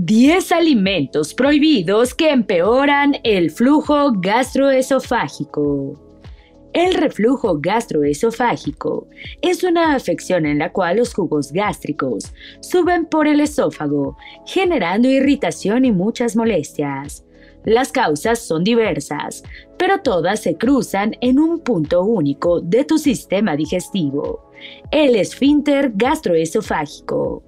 10 alimentos prohibidos que empeoran el flujo gastroesofágico. El reflujo gastroesofágico es una afección en la cual los jugos gástricos suben por el esófago, generando irritación y muchas molestias. Las causas son diversas, pero todas se cruzan en un punto único de tu sistema digestivo, el esfínter gastroesofágico.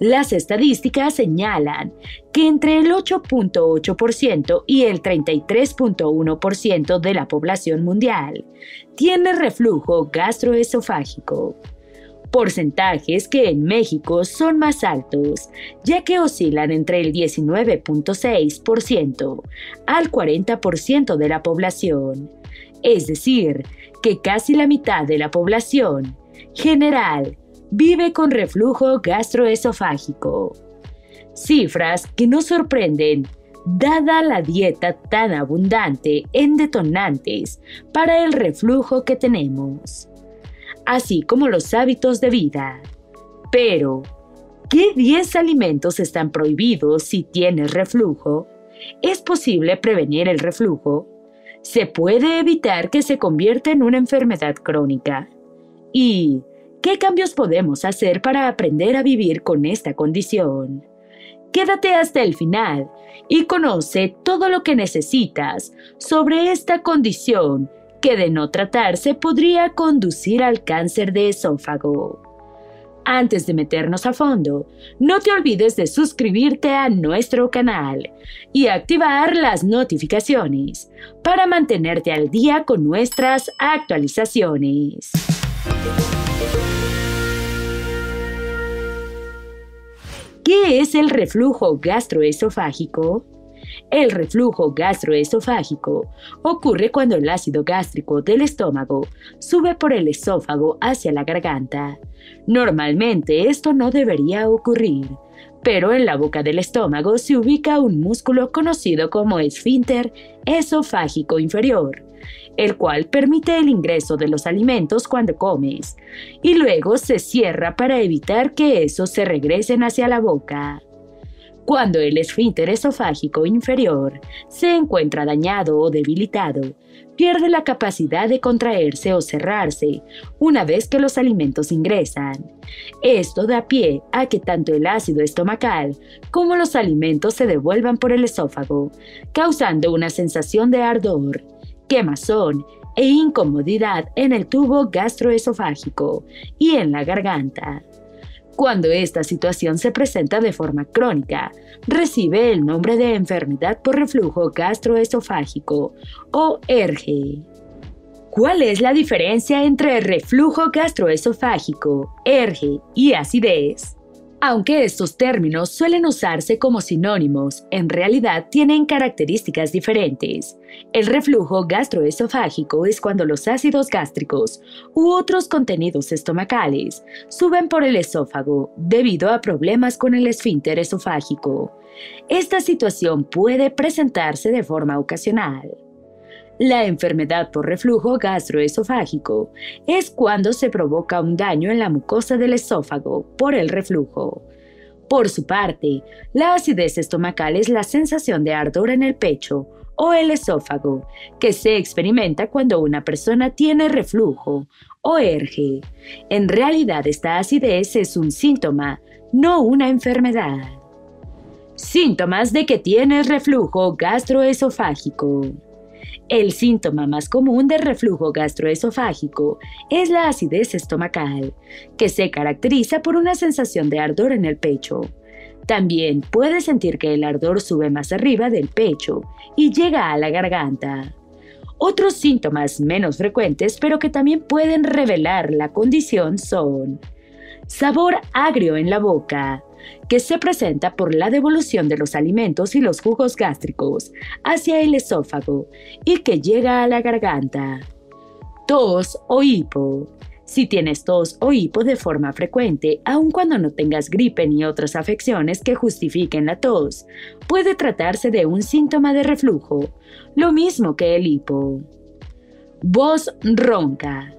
Las estadísticas señalan que entre el 8.8% y el 33.1% de la población mundial tiene reflujo gastroesofágico. Porcentajes que en México son más altos, ya que oscilan entre el 19.6% al 40% de la población, es decir, que casi la mitad de la población general vive con reflujo gastroesofágico. Cifras que no sorprenden, dada la dieta tan abundante en detonantes para el reflujo que tenemos, así como los hábitos de vida. Pero, ¿qué 10 alimentos están prohibidos si tienes reflujo? ¿Es posible prevenir el reflujo? ¿Se puede evitar que se convierta en una enfermedad crónica? ¿Y qué cambios podemos hacer para aprender a vivir con esta condición? Quédate hasta el final y conoce todo lo que necesitas sobre esta condición que de no tratarse podría conducir al cáncer de esófago. Antes de meternos a fondo, no te olvides de suscribirte a nuestro canal y activar las notificaciones para mantenerte al día con nuestras actualizaciones. ¿Qué es el reflujo gastroesofágico? El reflujo gastroesofágico ocurre cuando el ácido gástrico del estómago sube por el esófago hacia la garganta. Normalmente esto no debería ocurrir, pero en la boca del estómago se ubica un músculo conocido como esfínter esofágico inferior, el cual permite el ingreso de los alimentos cuando comes, y luego se cierra para evitar que esos se regresen hacia la boca. Cuando el esfínter esofágico inferior se encuentra dañado o debilitado, pierde la capacidad de contraerse o cerrarse una vez que los alimentos ingresan. Esto da pie a que tanto el ácido estomacal como los alimentos se devuelvan por el esófago, causando una sensación de ardor, quemazón e incomodidad en el tubo gastroesofágico y en la garganta. Cuando esta situación se presenta de forma crónica, recibe el nombre de enfermedad por reflujo gastroesofágico o ERGE. ¿Cuál es la diferencia entre reflujo gastroesofágico, ERGE y acidez? Aunque estos términos suelen usarse como sinónimos, en realidad tienen características diferentes. El reflujo gastroesofágico es cuando los ácidos gástricos u otros contenidos estomacales suben por el esófago debido a problemas con el esfínter esofágico. Esta situación puede presentarse de forma ocasional. La enfermedad por reflujo gastroesofágico es cuando se provoca un daño en la mucosa del esófago por el reflujo. Por su parte, la acidez estomacal es la sensación de ardor en el pecho o el esófago que se experimenta cuando una persona tiene reflujo o ERGE. En realidad, esta acidez es un síntoma, no una enfermedad. Síntomas de que tienes reflujo gastroesofágico. El síntoma más común de reflujo gastroesofágico es la acidez estomacal, que se caracteriza por una sensación de ardor en el pecho. También puedes sentir que el ardor sube más arriba del pecho y llega a la garganta. Otros síntomas menos frecuentes pero que también pueden revelar la condición son: sabor agrio en la boca, que se presenta por la devolución de los alimentos y los jugos gástricos hacia el esófago y que llega a la garganta. Tos o hipo. Si tienes tos o hipo de forma frecuente, aun cuando no tengas gripe ni otras afecciones que justifiquen la tos, puede tratarse de un síntoma de reflujo, lo mismo que el hipo. Voz ronca.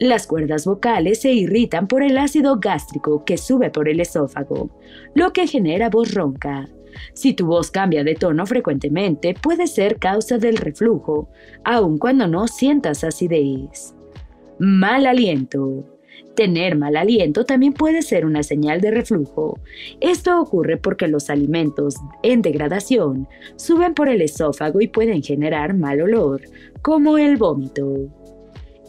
Las cuerdas vocales se irritan por el ácido gástrico que sube por el esófago, lo que genera voz ronca. Si tu voz cambia de tono frecuentemente, puede ser causa del reflujo, aun cuando no sientas acidez. Mal aliento. Tener mal aliento también puede ser una señal de reflujo. Esto ocurre porque los alimentos en degradación suben por el esófago y pueden generar mal olor, como el vómito.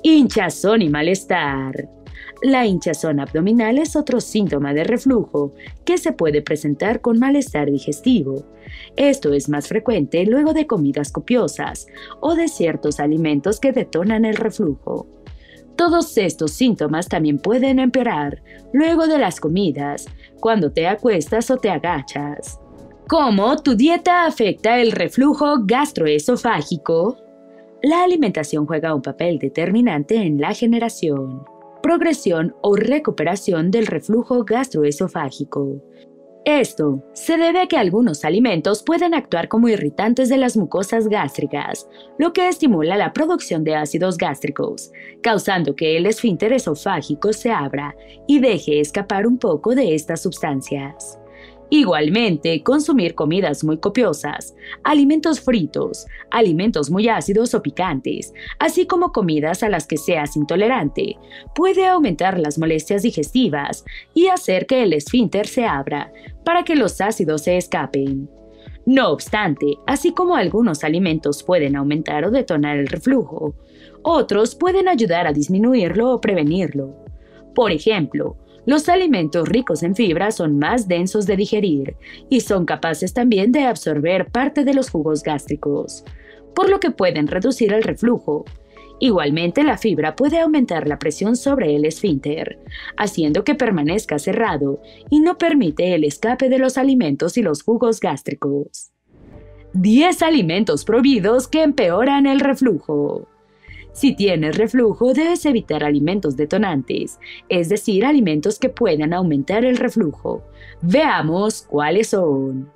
Hinchazón y malestar. La hinchazón abdominal es otro síntoma de reflujo que se puede presentar con malestar digestivo. Esto es más frecuente luego de comidas copiosas o de ciertos alimentos que detonan el reflujo. Todos estos síntomas también pueden empeorar luego de las comidas, cuando te acuestas o te agachas. ¿Cómo tu dieta afecta el reflujo gastroesofágico? La alimentación juega un papel determinante en la generación, progresión o recuperación del reflujo gastroesofágico. Esto se debe a que algunos alimentos pueden actuar como irritantes de las mucosas gástricas, lo que estimula la producción de ácidos gástricos, causando que el esfínter esofágico se abra y deje escapar un poco de estas sustancias. Igualmente, consumir comidas muy copiosas, alimentos fritos, alimentos muy ácidos o picantes, así como comidas a las que seas intolerante, puede aumentar las molestias digestivas y hacer que el esfínter se abra para que los ácidos se escapen. No obstante, así como algunos alimentos pueden aumentar o detonar el reflujo, otros pueden ayudar a disminuirlo o prevenirlo. Por ejemplo, los alimentos ricos en fibra son más densos de digerir y son capaces también de absorber parte de los jugos gástricos, por lo que pueden reducir el reflujo. Igualmente, la fibra puede aumentar la presión sobre el esfínter, haciendo que permanezca cerrado y no permite el escape de los alimentos y los jugos gástricos. 10 alimentos prohibidos que empeoran el reflujo. Si tienes reflujo, debes evitar alimentos detonantes, es decir, alimentos que puedan aumentar el reflujo. Veamos cuáles son.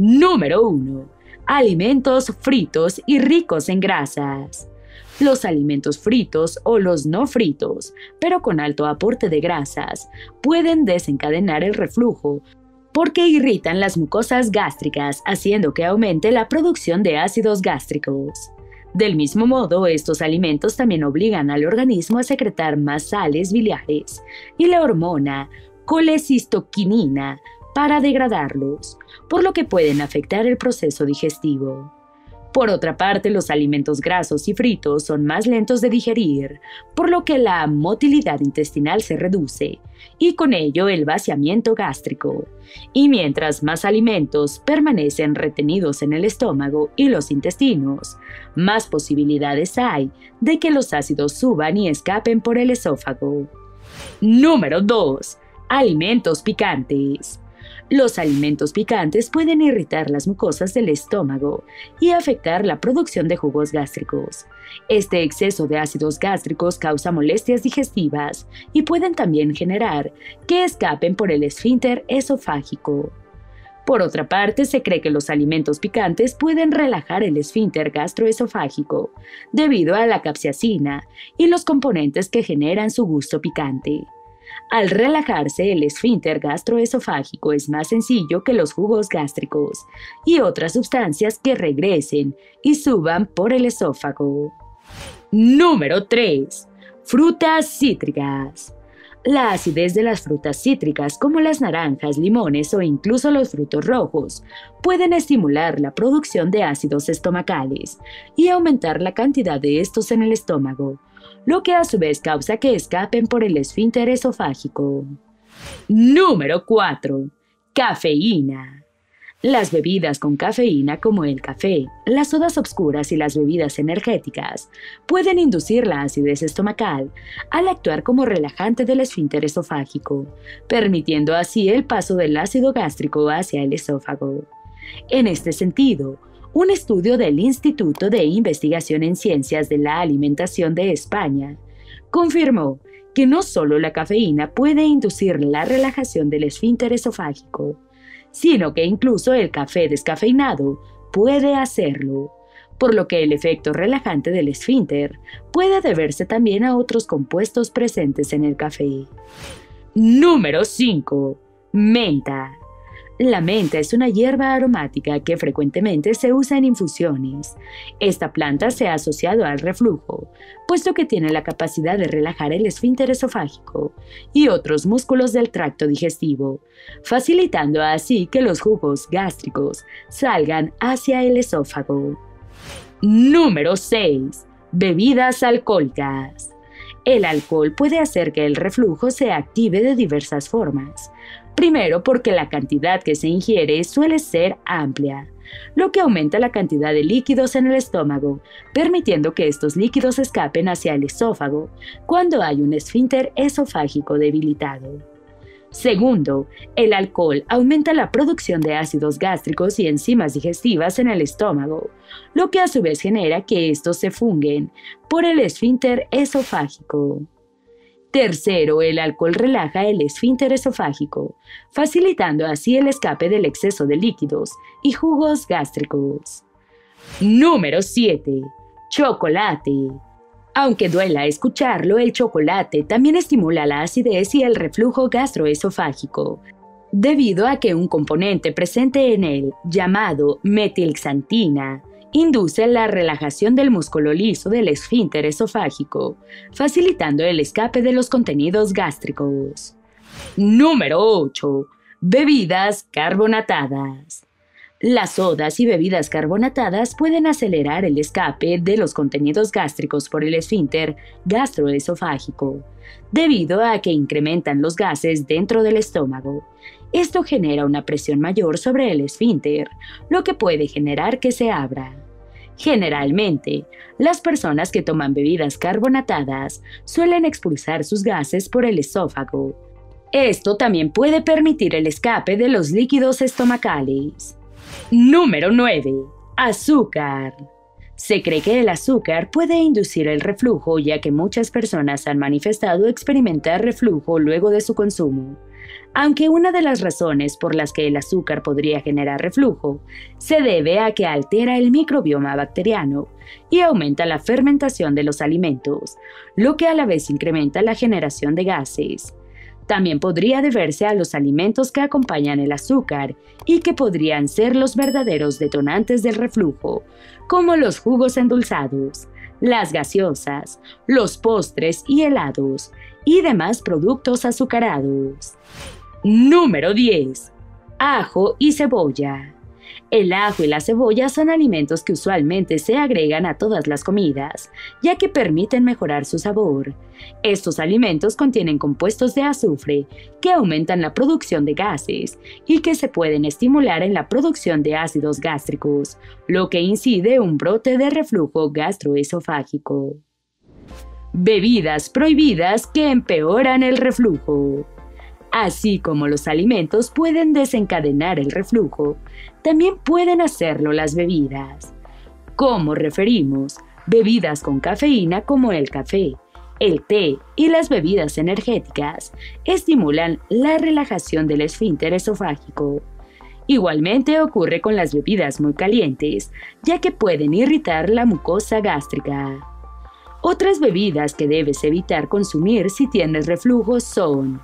Número 1. Alimentos fritos y ricos en grasas. Los alimentos fritos o los no fritos, pero con alto aporte de grasas, pueden desencadenar el reflujo porque irritan las mucosas gástricas, haciendo que aumente la producción de ácidos gástricos. Del mismo modo, estos alimentos también obligan al organismo a secretar más sales biliares y la hormona colecistoquinina para degradarlos, por lo que pueden afectar el proceso digestivo. Por otra parte, los alimentos grasos y fritos son más lentos de digerir, por lo que la motilidad intestinal se reduce y con ello el vaciamiento gástrico. Y mientras más alimentos permanecen retenidos en el estómago y los intestinos, más posibilidades hay de que los ácidos suban y escapen por el esófago. Número 2. Alimentos picantes. Los alimentos picantes pueden irritar las mucosas del estómago y afectar la producción de jugos gástricos. Este exceso de ácidos gástricos causa molestias digestivas y pueden también generar que escapen por el esfínter esofágico. Por otra parte, se cree que los alimentos picantes pueden relajar el esfínter gastroesofágico debido a la capsaicina y los componentes que generan su gusto picante. Al relajarse, el esfínter gastroesofágico es más sencillo que los jugos gástricos y otras sustancias que regresen y suban por el esófago. Número 3. Frutas cítricas. La acidez de las frutas cítricas, como las naranjas, limones o incluso los frutos rojos, pueden estimular la producción de ácidos estomacales y aumentar la cantidad de estos en el estómago, lo que a su vez causa que escapen por el esfínter esofágico. Número 4. Cafeína. Las bebidas con cafeína, como el café, las sodas oscuras y las bebidas energéticas, pueden inducir la acidez estomacal al actuar como relajante del esfínter esofágico, permitiendo así el paso del ácido gástrico hacia el esófago. En este sentido, un estudio del Instituto de Investigación en Ciencias de la Alimentación de España confirmó que no solo la cafeína puede inducir la relajación del esfínter esofágico, sino que incluso el café descafeinado puede hacerlo, por lo que el efecto relajante del esfínter puede deberse también a otros compuestos presentes en el café. Número 5. Menta. La menta es una hierba aromática que frecuentemente se usa en infusiones. Esta planta se ha asociado al reflujo, puesto que tiene la capacidad de relajar el esfínter esofágico y otros músculos del tracto digestivo, facilitando así que los jugos gástricos salgan hacia el esófago. Número 6. Bebidas alcohólicas. El alcohol puede hacer que el reflujo se active de diversas formas. Primero, porque la cantidad que se ingiere suele ser amplia, lo que aumenta la cantidad de líquidos en el estómago, permitiendo que estos líquidos escapen hacia el esófago cuando hay un esfínter esofágico debilitado. Segundo, el alcohol aumenta la producción de ácidos gástricos y enzimas digestivas en el estómago, lo que a su vez genera que estos se fungen por el esfínter esofágico. Tercero, el alcohol relaja el esfínter esofágico, facilitando así el escape del exceso de líquidos y jugos gástricos. Número 7. Chocolate. Aunque duela escucharlo, el chocolate también estimula la acidez y el reflujo gastroesofágico, debido a que un componente presente en él, llamado metilxantina, induce la relajación del músculo liso del esfínter esofágico, facilitando el escape de los contenidos gástricos. Número 8. Bebidas carbonatadas. Las sodas y bebidas carbonatadas pueden acelerar el escape de los contenidos gástricos por el esfínter gastroesofágico, debido a que incrementan los gases dentro del estómago. Esto genera una presión mayor sobre el esfínter, lo que puede generar que se abra. Generalmente, las personas que toman bebidas carbonatadas suelen expulsar sus gases por el esófago. Esto también puede permitir el escape de los líquidos estomacales. Número 9. Azúcar. Se cree que el azúcar puede inducir el reflujo, ya que muchas personas han manifestado experimentar reflujo luego de su consumo. Aunque una de las razones por las que el azúcar podría generar reflujo se debe a que altera el microbioma bacteriano y aumenta la fermentación de los alimentos, lo que a la vez incrementa la generación de gases. También podría deberse a los alimentos que acompañan el azúcar y que podrían ser los verdaderos detonantes del reflujo, como los jugos endulzados, las gaseosas, los postres y helados, y demás productos azucarados. Número 10. Ajo y cebolla. El ajo y la cebolla son alimentos que usualmente se agregan a todas las comidas, ya que permiten mejorar su sabor. Estos alimentos contienen compuestos de azufre que aumentan la producción de gases y que se pueden estimular en la producción de ácidos gástricos, lo que incide en un brote de reflujo gastroesofágico. Bebidas prohibidas que empeoran el reflujo. Así como los alimentos pueden desencadenar el reflujo, también pueden hacerlo las bebidas. Como referimos, bebidas con cafeína como el café, el té y las bebidas energéticas estimulan la relajación del esfínter esofágico. Igualmente ocurre con las bebidas muy calientes, ya que pueden irritar la mucosa gástrica. Otras bebidas que debes evitar consumir si tienes reflujo son: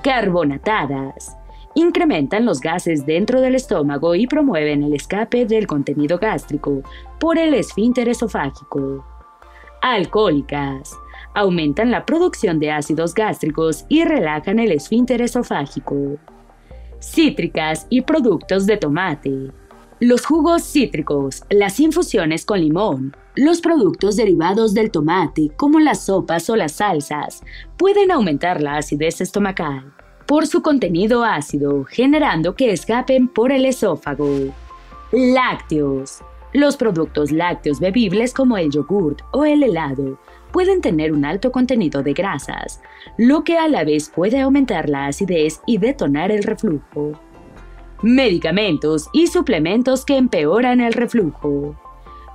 carbonatadas. Incrementan los gases dentro del estómago y promueven el escape del contenido gástrico por el esfínter esofágico. Alcohólicas. Aumentan la producción de ácidos gástricos y relajan el esfínter esofágico. Cítricas y productos de tomate. Los jugos cítricos, las infusiones con limón, los productos derivados del tomate, como las sopas o las salsas, pueden aumentar la acidez estomacal por su contenido ácido, generando que escapen por el esófago. Lácteos. Los productos lácteos bebibles como el yogurt o el helado pueden tener un alto contenido de grasas, lo que a la vez puede aumentar la acidez y detonar el reflujo. Medicamentos y suplementos que empeoran el reflujo.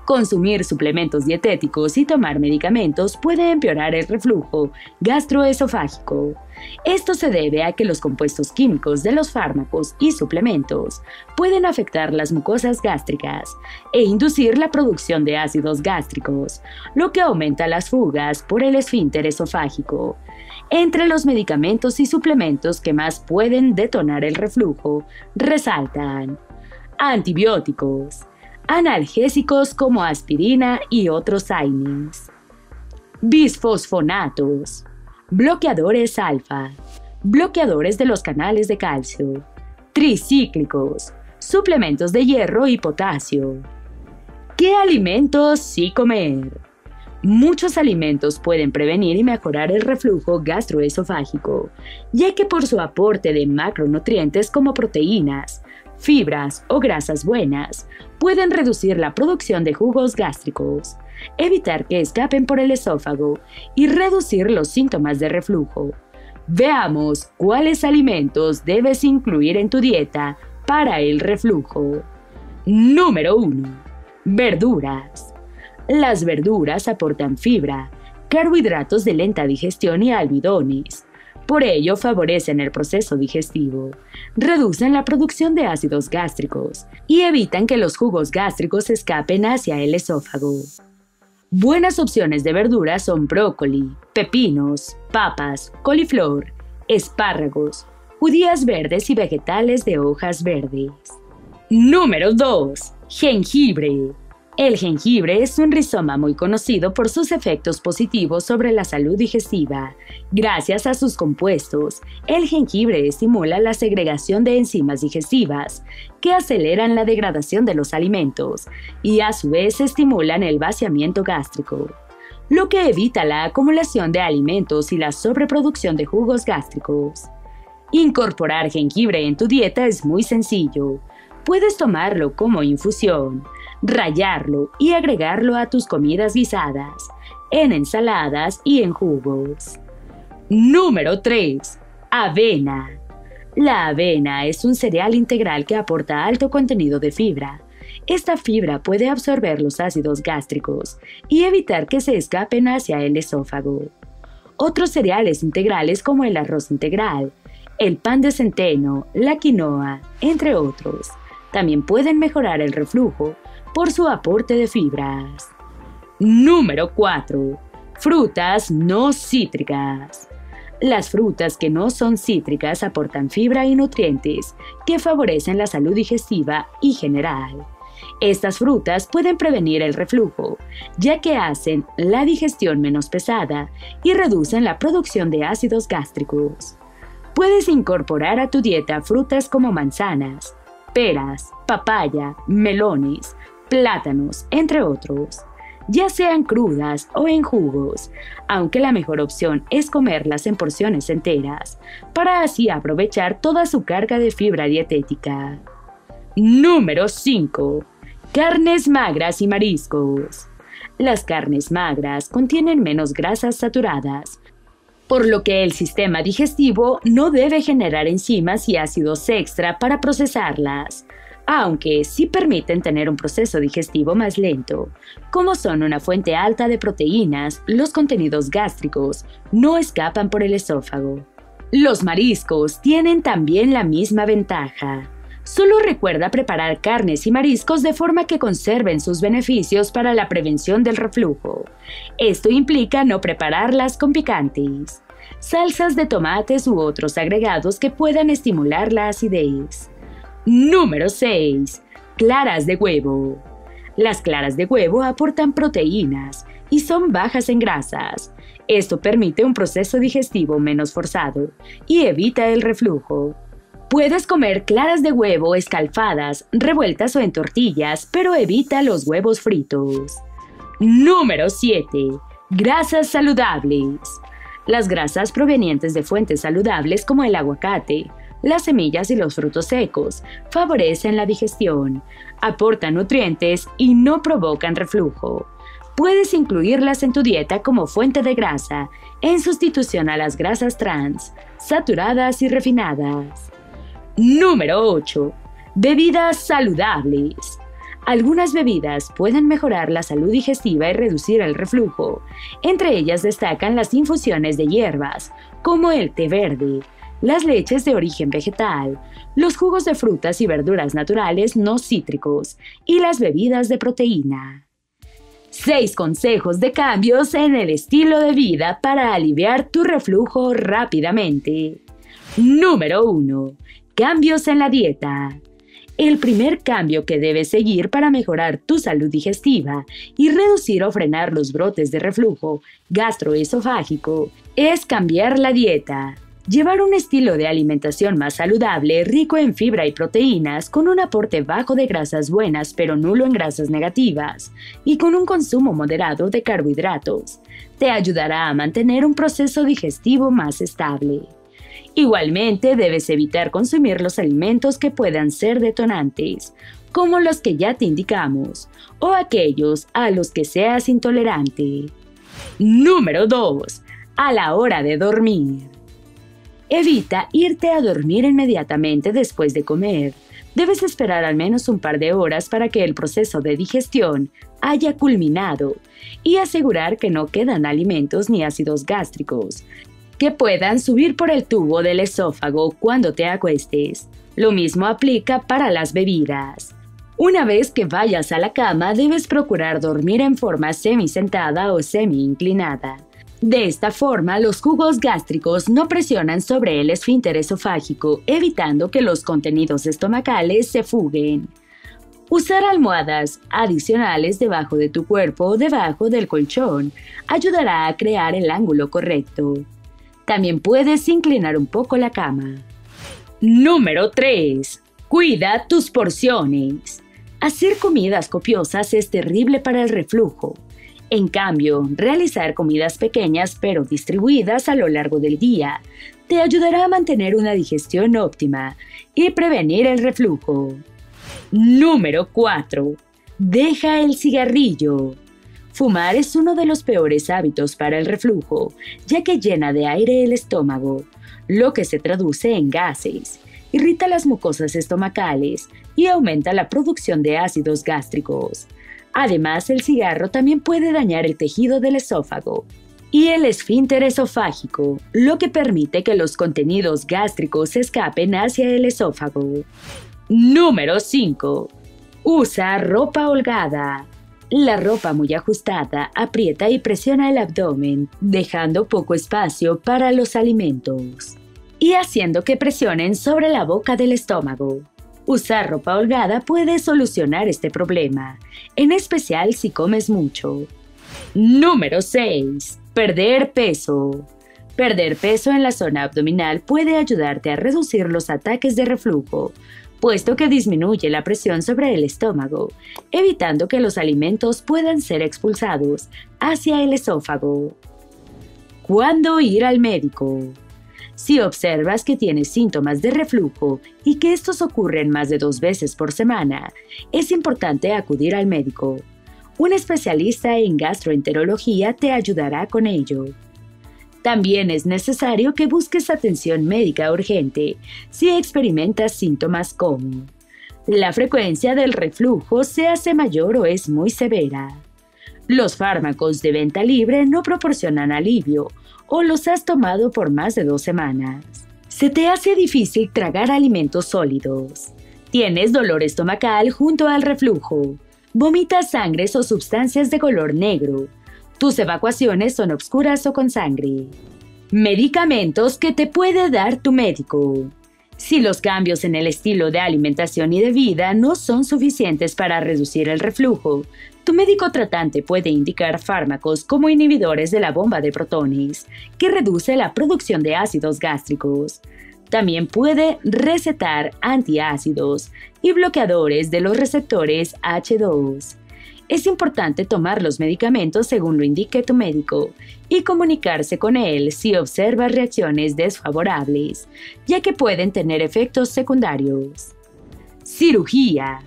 Consumir suplementos dietéticos y tomar medicamentos puede empeorar el reflujo gastroesofágico. Esto se debe a que los compuestos químicos de los fármacos y suplementos pueden afectar las mucosas gástricas e inducir la producción de ácidos gástricos, lo que aumenta las fugas por el esfínter esofágico. Entre los medicamentos y suplementos que más pueden detonar el reflujo, resaltan antibióticos, analgésicos como aspirina y otros AINES, bisfosfonatos, bloqueadores alfa, bloqueadores de los canales de calcio, tricíclicos, suplementos de hierro y potasio. ¿Qué alimentos sí comer? Muchos alimentos pueden prevenir y mejorar el reflujo gastroesofágico, ya que por su aporte de macronutrientes como proteínas, fibras o grasas buenas, pueden reducir la producción de jugos gástricos, evitar que escapen por el esófago y reducir los síntomas de reflujo. Veamos cuáles alimentos debes incluir en tu dieta para el reflujo. Número 1. Verduras. Las verduras aportan fibra, carbohidratos de lenta digestión y almidones. Por ello, favorecen el proceso digestivo, reducen la producción de ácidos gástricos y evitan que los jugos gástricos escapen hacia el esófago. Buenas opciones de verduras son brócoli, pepinos, papas, coliflor, espárragos, judías verdes y vegetales de hojas verdes. Número 2. Jengibre. El jengibre es un rizoma muy conocido por sus efectos positivos sobre la salud digestiva. Gracias a sus compuestos, el jengibre estimula la segregación de enzimas digestivas, que aceleran la degradación de los alimentos y a su vez estimulan el vaciamiento gástrico, lo que evita la acumulación de alimentos y la sobreproducción de jugos gástricos. Incorporar jengibre en tu dieta es muy sencillo. Puedes tomarlo como infusión, rallarlo y agregarlo a tus comidas guisadas, en ensaladas y en jugos. Número 3. Avena. La avena es un cereal integral que aporta alto contenido de fibra. Esta fibra puede absorber los ácidos gástricos y evitar que se escapen hacia el esófago. Otros cereales integrales como el arroz integral, el pan de centeno, la quinoa, entre otros, también pueden mejorar el reflujo por su aporte de fibras. Número 4. Frutas no cítricas. Las frutas que no son cítricas aportan fibra y nutrientes que favorecen la salud digestiva y general. Estas frutas pueden prevenir el reflujo, ya que hacen la digestión menos pesada y reducen la producción de ácidos gástricos. Puedes incorporar a tu dieta frutas como manzanas, peras, papaya, melones, plátanos, entre otros, ya sean crudas o en jugos, aunque la mejor opción es comerlas en porciones enteras, para así aprovechar toda su carga de fibra dietética. Número 5. Carnes magras y mariscos. Las carnes magras contienen menos grasas saturadas, por lo que el sistema digestivo no debe generar enzimas y ácidos extra para procesarlas, aunque sí permiten tener un proceso digestivo más lento. Como son una fuente alta de proteínas, los contenidos gástricos no escapan por el esófago. Los mariscos tienen también la misma ventaja. Solo recuerda preparar carnes y mariscos de forma que conserven sus beneficios para la prevención del reflujo. Esto implica no prepararlas con picantes, salsas de tomates u otros agregados que puedan estimular la acidez. Número 6. Claras de huevo. Las claras de huevo aportan proteínas y son bajas en grasas. Esto permite un proceso digestivo menos forzado y evita el reflujo. Puedes comer claras de huevo escalfadas, revueltas o en tortillas, pero evita los huevos fritos. Número 7. Grasas saludables. Las grasas provenientes de fuentes saludables como el aguacate, las semillas y los frutos secos favorecen la digestión, aportan nutrientes y no provocan reflujo. Puedes incluirlas en tu dieta como fuente de grasa, en sustitución a las grasas trans, saturadas y refinadas. Número 8. Bebidas saludables. Algunas bebidas pueden mejorar la salud digestiva y reducir el reflujo. Entre ellas destacan las infusiones de hierbas, como el té verde, las leches de origen vegetal, los jugos de frutas y verduras naturales no cítricos y las bebidas de proteína. 6 consejos de cambios en el estilo de vida para aliviar tu reflujo rápidamente. Número 1. Cambios en la dieta. El primer cambio que debes seguir para mejorar tu salud digestiva y reducir o frenar los brotes de reflujo gastroesofágico es cambiar la dieta. Llevar un estilo de alimentación más saludable, rico en fibra y proteínas, con un aporte bajo de grasas buenas pero nulo en grasas negativas, y con un consumo moderado de carbohidratos, te ayudará a mantener un proceso digestivo más estable. Igualmente, debes evitar consumir los alimentos que puedan ser detonantes, como los que ya te indicamos, o aquellos a los que seas intolerante. Número 2. A la hora de dormir. Evita irte a dormir inmediatamente después de comer. Debes esperar al menos un par de horas para que el proceso de digestión haya culminado y asegurar que no quedan alimentos ni ácidos gástricos que puedan subir por el tubo del esófago cuando te acuestes. Lo mismo aplica para las bebidas. Una vez que vayas a la cama, debes procurar dormir en forma semisentada o semi-inclinada. De esta forma, los jugos gástricos no presionan sobre el esfínter esofágico, evitando que los contenidos estomacales se fuguen. Usar almohadas adicionales debajo de tu cuerpo o debajo del colchón ayudará a crear el ángulo correcto. También puedes inclinar un poco la cama. Número 3. Cuida tus porciones. Hacer comidas copiosas es terrible para el reflujo. En cambio, realizar comidas pequeñas pero distribuidas a lo largo del día te ayudará a mantener una digestión óptima y prevenir el reflujo. Número 4. Deja el cigarrillo. Fumar es uno de los peores hábitos para el reflujo, ya que llena de aire el estómago, lo que se traduce en gases, irrita las mucosas estomacales y aumenta la producción de ácidos gástricos. Además, el cigarro también puede dañar el tejido del esófago y el esfínter esofágico, lo que permite que los contenidos gástricos se escapen hacia el esófago. Número 5. Usa ropa holgada. La ropa muy ajustada aprieta y presiona el abdomen, dejando poco espacio para los alimentos y haciendo que presionen sobre la boca del estómago. Usar ropa holgada puede solucionar este problema, en especial si comes mucho. Número 6. Perder peso. Perder peso en la zona abdominal puede ayudarte a reducir los ataques de reflujo, puesto que disminuye la presión sobre el estómago, evitando que los alimentos puedan ser expulsados hacia el esófago. ¿Cuándo ir al médico? Si observas que tienes síntomas de reflujo y que estos ocurren más de 2 veces por semana, es importante acudir al médico. Un especialista en gastroenterología te ayudará con ello. También es necesario que busques atención médica urgente si experimentas síntomas como: la frecuencia del reflujo se hace mayor o es muy severa. Los fármacos de venta libre no proporcionan alivio o los has tomado por más de 2 semanas. Se te hace difícil tragar alimentos sólidos. Tienes dolor estomacal junto al reflujo. Vomitas sangres o sustancias de color negro. Tus evacuaciones son obscuras o con sangre. Medicamentos que te puede dar tu médico. Si los cambios en el estilo de alimentación y de vida no son suficientes para reducir el reflujo, tu médico tratante puede indicar fármacos como inhibidores de la bomba de protones, que reduce la producción de ácidos gástricos. También puede recetar antiácidos y bloqueadores de los receptores H2. Es importante tomar los medicamentos según lo indique tu médico y comunicarse con él si observas reacciones desfavorables, ya que pueden tener efectos secundarios. Cirugía.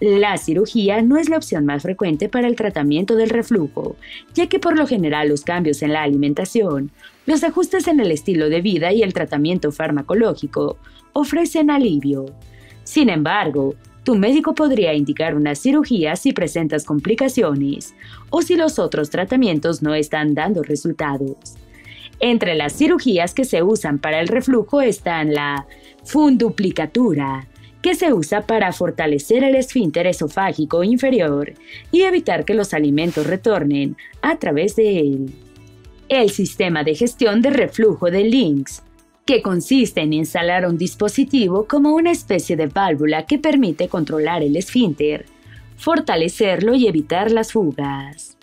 La cirugía no es la opción más frecuente para el tratamiento del reflujo, ya que por lo general los cambios en la alimentación, los ajustes en el estilo de vida y el tratamiento farmacológico ofrecen alivio. Sin embargo, Tu médico podría indicar una cirugía si presentas complicaciones o si los otros tratamientos no están dando resultados. Entre las cirugías que se usan para el reflujo están la funduplicatura, que se usa para fortalecer el esfínter esofágico inferior y evitar que los alimentos retornen a través de él. El sistema de gestión de reflujo de Lynx, que consiste en instalar un dispositivo como una especie de válvula que permite controlar el esfínter, fortalecerlo y evitar las fugas.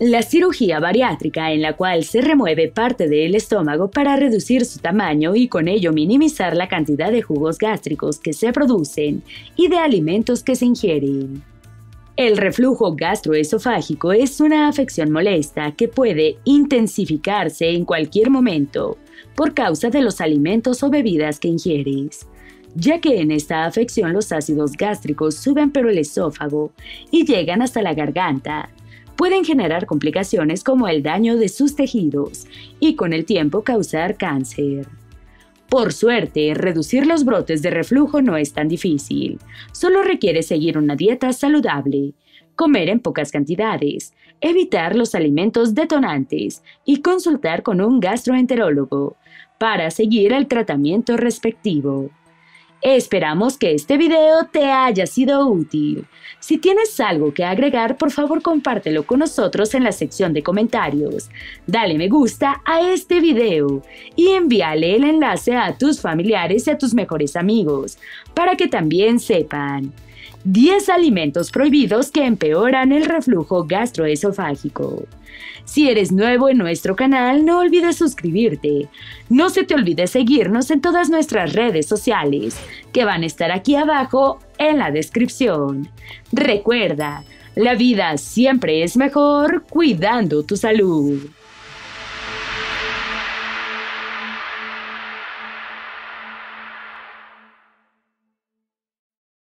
La cirugía bariátrica, en la cual se remueve parte del estómago para reducir su tamaño y con ello minimizar la cantidad de jugos gástricos que se producen y de alimentos que se ingieren. El reflujo gastroesofágico es una afección molesta que puede intensificarse en cualquier momento por causa de los alimentos o bebidas que ingieres, ya que en esta afección los ácidos gástricos suben por el esófago y llegan hasta la garganta. Pueden generar complicaciones como el daño de sus tejidos y con el tiempo causar cáncer. Por suerte, reducir los brotes de reflujo no es tan difícil. Solo requiere seguir una dieta saludable, comer en pocas cantidades, evitar los alimentos detonantes y consultar con un gastroenterólogo para seguir el tratamiento respectivo. Esperamos que este video te haya sido útil. Si tienes algo que agregar, por favor compártelo con nosotros en la sección de comentarios. Dale me gusta a este video y envíale el enlace a tus familiares y a tus mejores amigos para que también sepan. 10 alimentos prohibidos que empeoran el reflujo gastroesofágico. Si eres nuevo en nuestro canal, no olvides suscribirte. No se te olvide seguirnos en todas nuestras redes sociales, que van a estar aquí abajo en la descripción. Recuerda, la vida siempre es mejor cuidando tu salud.